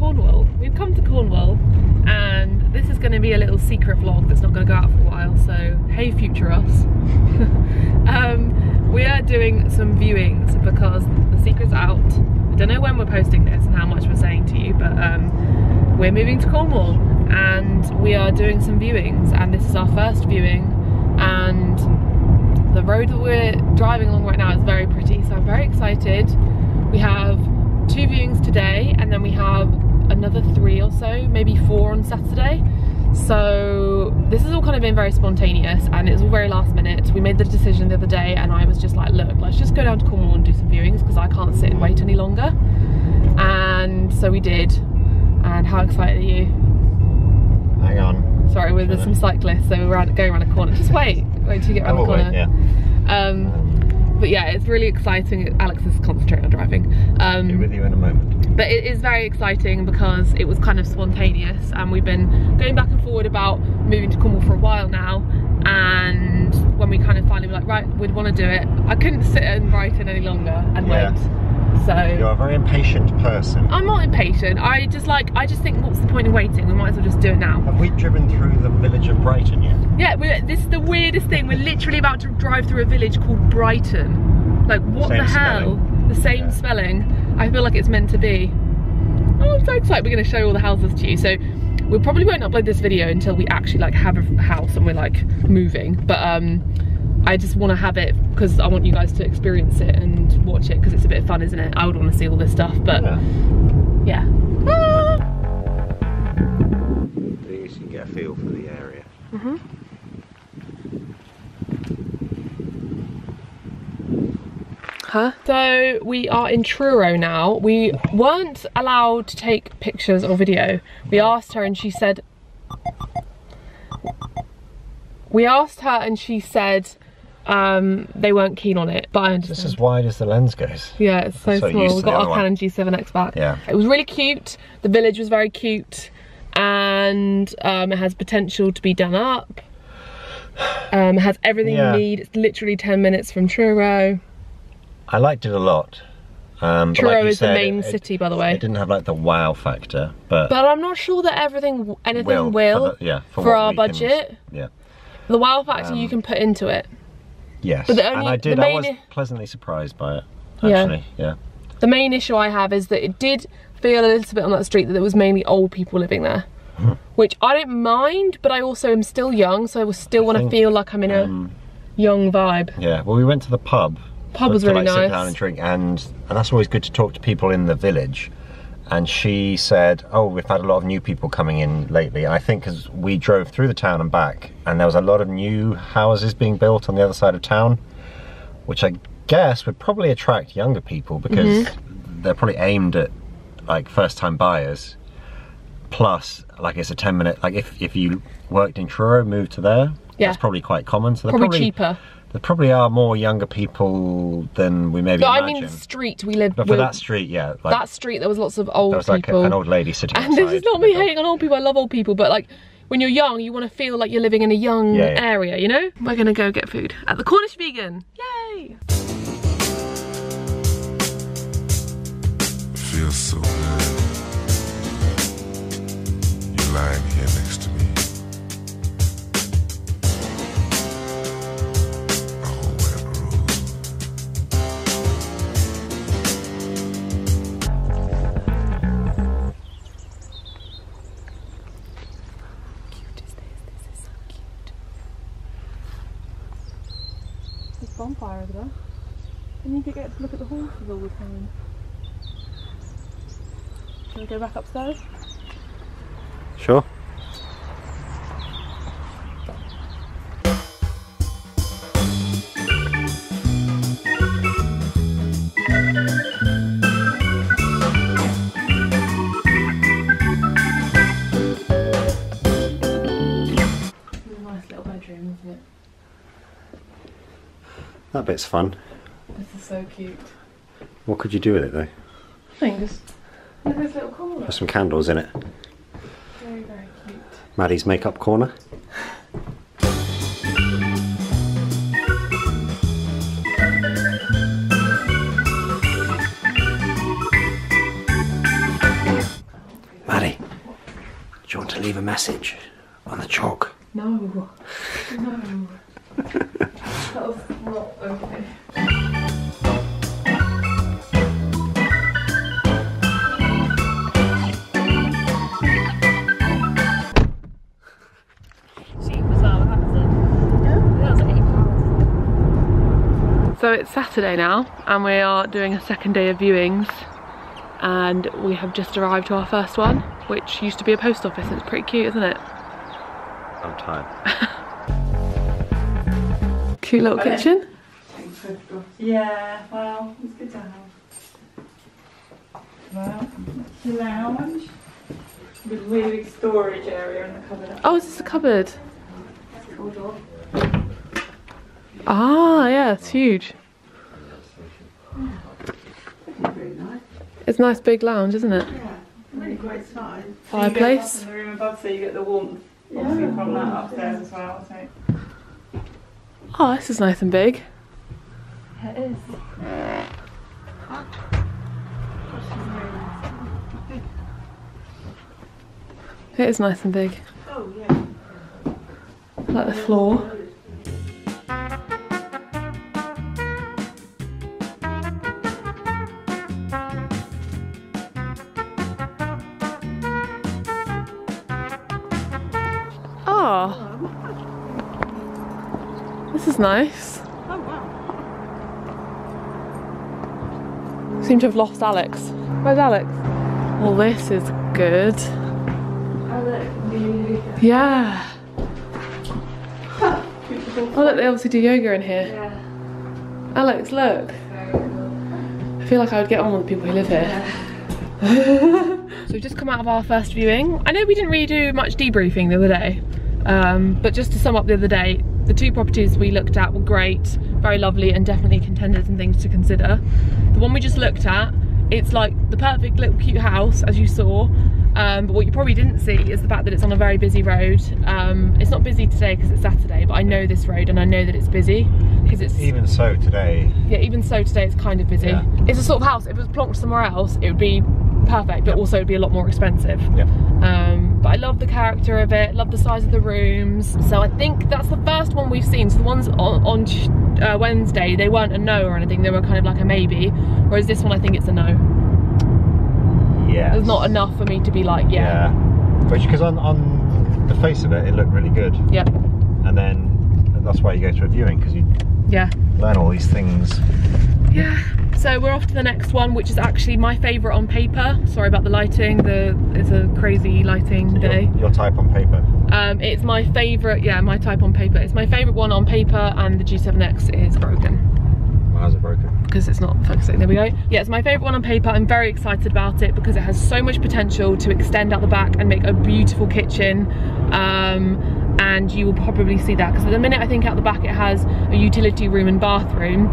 Cornwall. We've come to Cornwall, and this is going to be a little secret vlog that's not going to go out for a while, so hey future us. We are doing some viewings because the secret's out. I don't know when we're posting this and how much we're saying to you, but we're moving to Cornwall and we are doing some viewings, and this is our first viewing, and the road that we're driving along right now is very pretty, so I'm very excited. We have 2 viewings today, and then we have another 3 or so, maybe 4 on Saturday. So this has all kind of been very spontaneous and it's all very last minute. We made the decision the other day and I was just like, look, let's just go down to Cornwall and do some viewings because I can't sit and wait any longer. And so we did. And how excited are you? Hang on. Sorry, there's some cyclists, so we're going around a corner. Just wait till you get around the corner. Wait, yeah. But yeah, it's really exciting. Alex is concentrating on driving. I'll be with you in a moment. But it is very exciting because it was kind of spontaneous, and we've been going back and forward about moving to Cornwall for a while now, and when we kind of finally were like, right, we'd want to do it, I couldn't sit and write it any longer and wait. So you're a very impatient person. I'm not impatient. I just think, what's the point of waiting? We might as well just do it now. Have we driven through the village of Brighton yet? Yeah, this is the weirdest thing. We're literally about to drive through a village called Brighton. Like, what the hell? The same spelling. I feel like it's meant to be. Oh, I'm so excited. We're going to show all the houses to you. So we probably won't upload this video until we actually like have a house and we're like moving. But I just want to have it because I want you guys to experience it and watch it because it's a bit of fun, isn't it? I would want to see all this stuff, but yeah. I think you can get a feel for the area. Mm-hmm. So we are in Truro now. We weren't allowed to take pictures or video. We asked her and she said they weren't keen on it, but I understand. It's as wide as the lens goes. Yeah, it's so small. We got our Canon G7X back. Yeah. It was really cute. The village was very cute, and it has potential to be done up. It has everything you need. It's literally 10 minutes from Truro. I liked it a lot. Truro like is said, the main city, by the way. It didn't have like the wow factor, but I'm not sure that anything will for our budget. Yeah, the wow factor you can put into it. Yes, but I was pleasantly surprised by it. Actually, yeah. The main issue I have is that it did feel a little bit on that street that there was mainly old people living there, which I don't mind, but I also am still young, so I still want to feel like I'm in a young vibe. Yeah. Well, we went to the pub. Pub was really nice. Sit down and drink, and that's always good to talk to people in the village. And she said, "Oh, we've had a lot of new people coming in lately." And I think as we drove through the town and back, and there was a lot of new houses being built on the other side of town, which I guess would probably attract younger people because they're probably aimed at like first-time buyers. Plus, like it's a 10-minute. Like if you worked in Truro, moved to there, that's probably quite common. So they're probably cheaper. There probably are more younger people than we maybe imagine. I mean the street we lived. But for that street, yeah. Like, that street, there was lots of old people. There was like an old lady sitting outside. And this is not me hating on old people, I love old people, but like, when you're young, you want to feel like you're living in a young area, you know? We're gonna go get food at the Cornish Vegan, yay! Feels so good. You're lying here next to me. Bonfire over there. And you could get to look at the horses all the time. Shall we go back upstairs? Sure. It's a nice little bedroom, isn't it? That bit's fun. This is so cute. What could you do with it though? Things. Look at this little corner. There's some candles in it. Very, very cute. Maddie's makeup corner. to leave a message on the chalk? No. No. That was not okay. So it's Saturday now and we are doing a second day of viewings, and we have just arrived to our first one, which used to be a post office, and it's pretty cute, isn't it? I'm tired. Cute little kitchen. Yeah, well, it's good to have. Well, it's the lounge with really big storage area in the cupboard. Oh, is this a cupboard? It's called off. Ah, yeah, it's huge. It's a nice big lounge, isn't it? Yeah, really great size. Fireplace. So you go up in the room above, so you get the warmth, obviously, yeah, from that upstairs as well. So. Oh, this is nice and big. Yeah, it is. It is nice and big. Oh, yeah. I like the floor. This is nice. Oh wow. We seem to have lost Alex. Where's Alex? Well, this is good. Alex. Yeah. Oh look, they obviously do yoga in here. Yeah. Alex, look. I feel like I would get on with the people who live here. Yeah. So we've just come out of our first viewing. I know we didn't really do much debriefing the other day. But just to sum up the other day, the two properties we looked at were great, very lovely, and definitely contenders and things to consider. The one we just looked at, it's like the perfect little cute house, as you saw, but what you probably didn't see is the fact that it's on a very busy road. It's not busy today because it's Saturday, but I know this road and I know that it's busy because it's... Even so today. Yeah, even so today it's kind of busy. Yeah. It's a sort of house, if it was plonked somewhere else, it would be perfect, but also it'd be a lot more expensive. Yeah. But I love the character of it, love the size of the rooms. So I think that's the first one we've seen. So the ones on Wednesday, they weren't a no or anything, they were kind of like a maybe. Whereas this one, I think it's a no. Yeah. There's not enough for me to be like, yeah. Yeah. Which, because on the face of it, it looked really good. Yep. And then that's why you go to a viewing, because you learn all these things. Yeah. So we're off to the next one, which is actually my favourite on paper. Sorry about the lighting, it's a crazy lighting day. Your type on paper? It's my favourite, yeah, my type on paper. It's my favourite one on paper, and the G7X is broken. Why is it broken? Because it's not focusing, there we go. Yeah, it's my favourite one on paper. I'm very excited about it because it has so much potential to extend out the back and make a beautiful kitchen. And you will probably see that, because at the minute I think out the back it has a utility room and bathroom,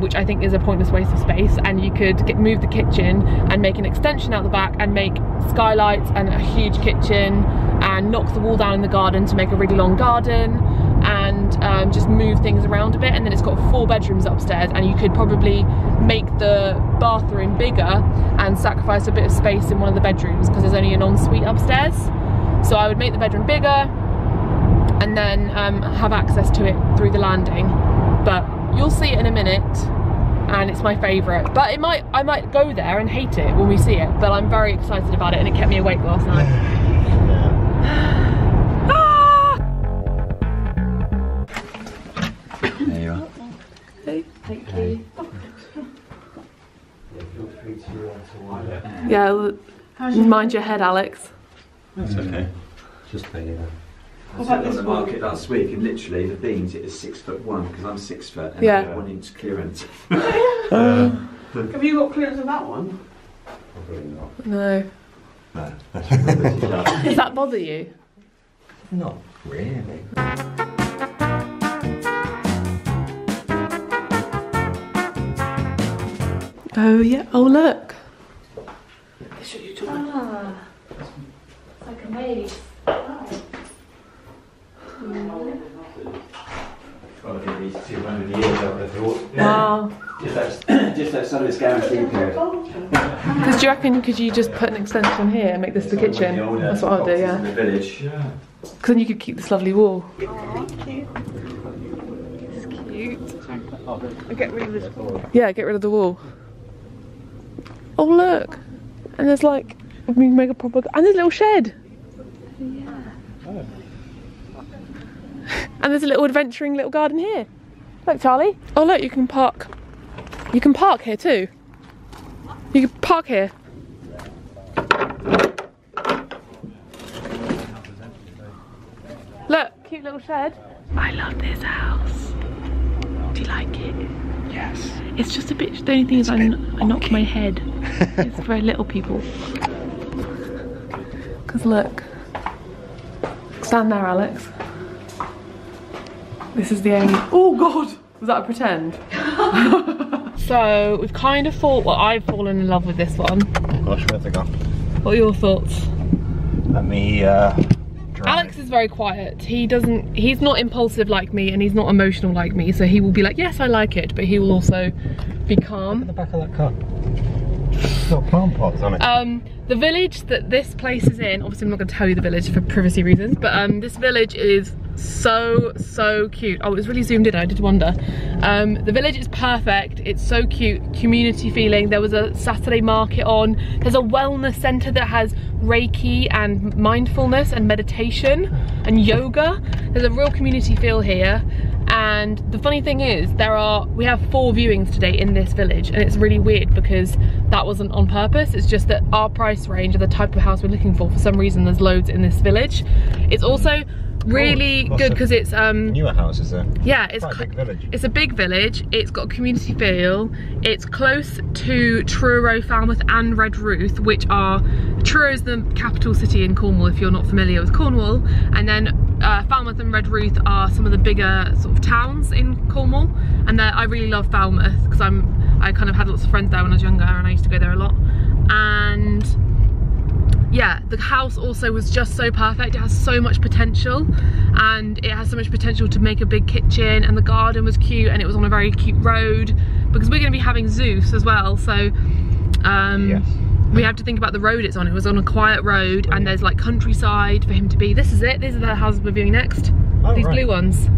which I think is a pointless waste of space, and you could move the kitchen and make an extension out the back and make skylights and a huge kitchen and knock the wall down in the garden to make a really long garden, and just move things around a bit. And then it's got 4 bedrooms upstairs, and you could probably make the bathroom bigger and sacrifice a bit of space in one of the bedrooms, because there's only an ensuite upstairs. So I would make the bedroom bigger and then have access to it through the landing. But you'll see it in a minute, and it's my favourite. But I might go there and hate it when we see it, but I'm very excited about it, and it kept me awake last night. Ah! There you are. Hey. Thank you. Yeah, mind your head, Alex. That's okay. Just pay you. I was on the market last week, and literally the beans, it is 6'1", because I'm 6' and I have 1 inch clearance. Have you got clearance on that one? Probably not. No. No. Does that bother you? Not really. Oh yeah, oh look. This is what you're talking about. It's like a maze. Oh. Wow. Just outside of its guarantee period. Because do you reckon could you just put an extension here and make this the kitchen? That's what I'll do, yeah. Because then you could keep this lovely wall. Oh, cute. It's cute. I'll get rid of this wall. Yeah, get rid of the wall. Oh look! And there's like, we can make a proper, and there's a little shed! Yeah. Oh. And there's a little adventuring little garden here. Look, Charlie. Oh look, you can park. You can park here too. You can park here. Look, cute little shed. I love this house. Do you like it? Yes. It's just a bit, the only thing is I knocked my head. It's very little people. Because look. Stand there, Alex. This is the only, oh God. Was that a pretend? So we've kind of thought, well, I've fallen in love with this one. Oh gosh, where's it gone? What are your thoughts? Let me dry. Alex is very quiet. He's not impulsive like me, and he's not emotional like me, so he will be like, yes, I like it, but he will also be calm. Look at the back of that car. It's got plant pots on it. The village that this place is in, obviously I'm not going to tell you the village for privacy reasons, but this village is so cute. Oh, it was really zoomed in, I did wonder. The village is perfect, it's so cute, community feeling. There was a Saturday market on, there's a wellness centre that has Reiki and mindfulness and meditation and yoga. There's a real community feel here. And the funny thing is, we have 4 viewings today in this village, and it's really weird because that wasn't on purpose. It's just that our price range or the type of house we're looking for some reason, there's loads in this village. It's also really good because it's newer houses there. Yeah, it's a big village. It's got a community feel. It's close to Truro, Falmouth and Redruth, which are, Truro's the capital city in Cornwall if you're not familiar with Cornwall, and then Falmouth and Redruth are some of the bigger sort of towns in Cornwall. And I really love Falmouth because I kind of had lots of friends there when I was younger and I used to go there a lot. And yeah, the house also was just so perfect. It has so much potential, and it has so much potential to make a big kitchen, and the garden was cute, and it was on a very cute road because we're going to be having Zeus as well, so yes. We have to think about the road it's on. It was on a quiet road, and there's like countryside for him to be. This is it, these are the houses we're viewing next. Oh, these blue ones.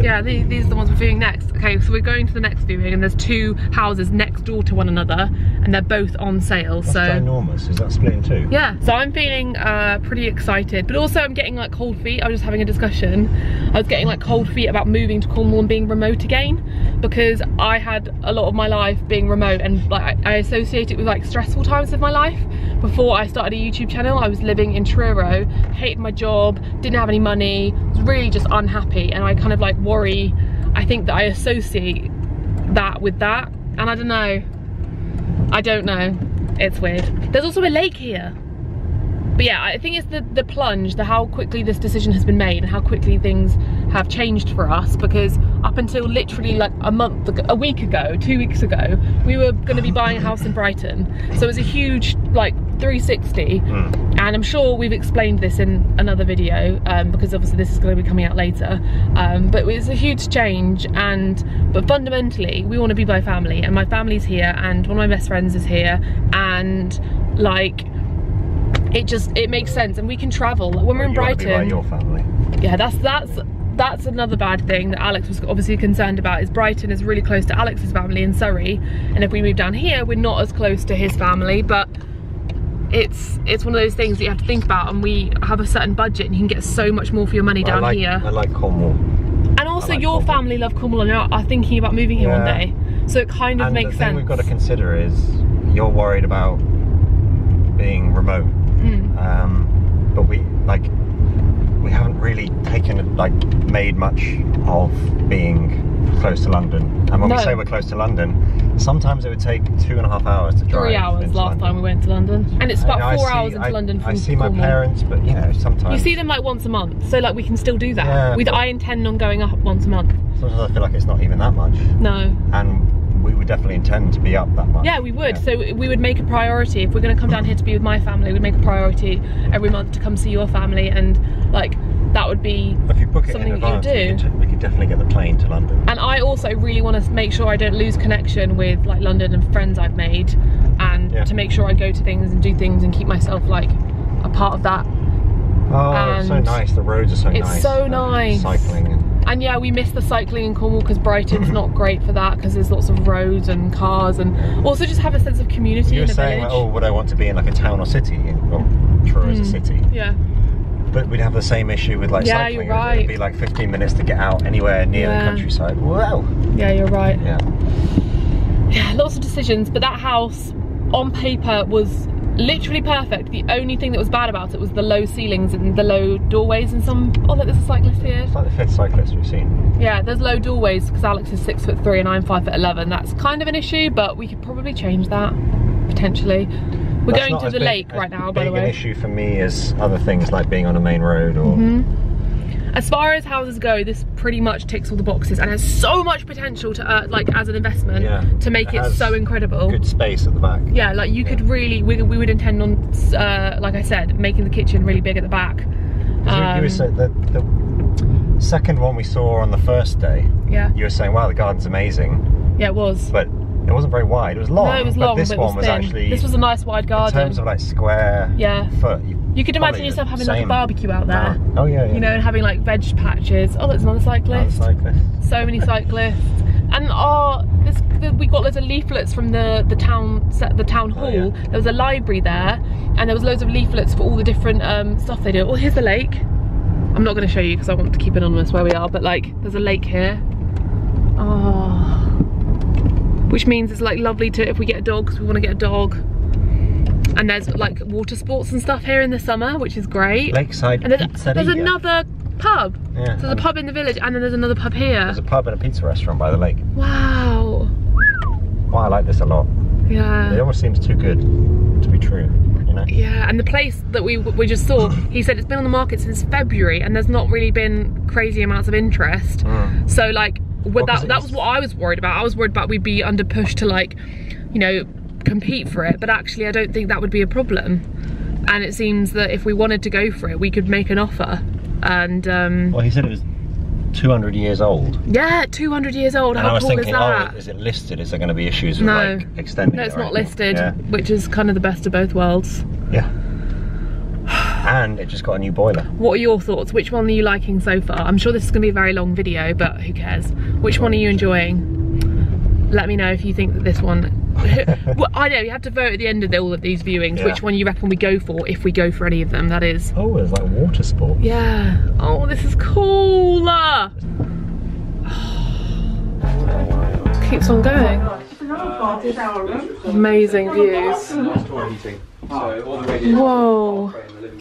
Yeah, these are the ones we're viewing next. Okay, so we're going to the next viewing, and there's 2 houses next door to one another, and they're both on sale. That's so ginormous. Is that split in 2? Yeah. So I'm feeling pretty excited, but also I'm getting like cold feet. I was just having a discussion. I was getting like cold feet about moving to Cornwall and being remote again, because I had a lot of my life being remote, and like I associate it with like stressful times of my life. Before I started a YouTube channel, I was living in Truro, hated my job, didn't have any money, was really just unhappy, and I kind of like worry. I think that I associate that with that, and I don't know, it's weird. There's also a lake here, but yeah, I think it's the plunge, how quickly this decision has been made and how quickly things have changed for us, because up until literally like a week ago, 2 weeks ago, we were going to be buying a house in Brighton, so it was a huge like 360. And I'm sure we've explained this in another video, because obviously this is going to be coming out later, but it's a huge change. But fundamentally we want to be by family, and my family's here, and one of my best friends is here, and like it makes sense, and we can travel. Like, when we're in Brighton, you want to be by your family. Yeah, that's another bad thing that Alex was obviously concerned about, is Brighton is really close to Alex's family in Surrey, and if we move down here we're not as close to his family. But it's one of those things that you have to think about, and we have a certain budget, and you can get so much more for your money down here. I like Cornwall. And also your family love Cornwall and are thinking about moving here one day, so it kind of makes sense. The thing we've got to consider is you're worried about being remote, but we haven't really made much of being close to London. And when we say we're close to London, sometimes it would take 2.5 hours to drive. 3 hours last time we went to London, and it's about 4 hours into London from Cornwall. I see my parents, but you know, sometimes you see them like once a month, so like we can still do that. Yeah, I intend on going up once a month. Sometimes I feel like it's not even that much. No. And we would definitely intend to be up that much. Yeah, we would. Yeah. So we would make a priority if we're going to come down here to be with my family. We'd make a priority every month to come see your family, and like that would be something that you do. We could definitely get the plane to London. And I also really want to make sure I don't lose connection with like London and friends I've made, and to make sure I go to things and do things and keep myself like a part of that. Oh, and it's so nice. The roads are so nice. It's so nice. Cycling. And yeah, we miss the cycling in Cornwall because Brighton's not great for that, because there's lots of roads and cars, and also just have a sense of community. You were saying, like, oh, would I want to be in like a town or city? Well, Truro is a city. Yeah. But we'd have the same issue with like cycling. You're right. It'd be like 15 minutes to get out anywhere near the countryside. Wow. Yeah, you're right. Yeah. Yeah, lots of decisions, but that house on paper was literally perfect. The only thing that was bad about it was the low ceilings and the low doorways and some... Oh, look, there's a cyclist here. It's like the fifth cyclist we've seen. Yeah, there's low doorways because Alex is 6'3" and I'm 5'11". That's kind of an issue, but we could probably change that, potentially. We're going to the lake right now, by the way. An issue for me is other things like being on a main road or... As far as houses go, this pretty much ticks all the boxes and has so much potential to, like, as an investment, to make it so incredible. Good space at the back. Yeah, like you could really, we would intend on, like I said, making the kitchen really big at the back. You were saying that the second one we saw on the first day, you were saying, wow, the garden's amazing. Yeah, it was. But it wasn't very wide. It was long. No, it was long. But this one was actually... This was a nice wide garden. In terms of like square foot. You could imagine yourself having like a barbecue out there. Oh yeah, yeah. You know, and having like veg patches. Oh, that's another cyclist. So many cyclists. And we got loads of leaflets from the town hall. Oh, yeah. There was a library there, and there was loads of leaflets for all the different stuff they do. Oh, here's the lake. I'm not going to show you because I want to keep anonymous where we are, but like there's a lake here. Oh. Which means it's like lovely to, if we get a dog, because we want to get a dog. And there's like water sports and stuff here in the summer, which is great. Lakeside and there's another pub. Yeah, so there's a pub in the village, and then there's another pub here. There's a pub and a pizza restaurant by the lake. Wow. Wow, I like this a lot. Yeah. It almost seems too good to be true, you know? Yeah, and the place that we just saw, he said it's been on the market since February, and there's not really been crazy amounts of interest. So like, that was what I was worried about. I was worried about we'd be under push to like, you know, compete for it, but actually I don't think that would be a problem. And it seems that if we wanted to go for it, we could make an offer. And well, he said it was 200 years old. Yeah, 200 years old. And how cool is that? I was thinking, oh, is it listed? Is there going to be issues with like extending it? No, it's not listed, which is kind of the best of both worlds. Yeah. And it just got a new boiler. What are your thoughts? Which one are you liking so far? I'm sure this is going to be a very long video, but who cares? Which one are you enjoying? Let me know if you think that this one... Well, I know, you have to vote at the end of all of these viewings, which one you reckon we go for, if we go for any of them, that is. Oh, there's like water sports. Yeah. Oh, this is cool. Keeps on going. Amazing views. Whoa.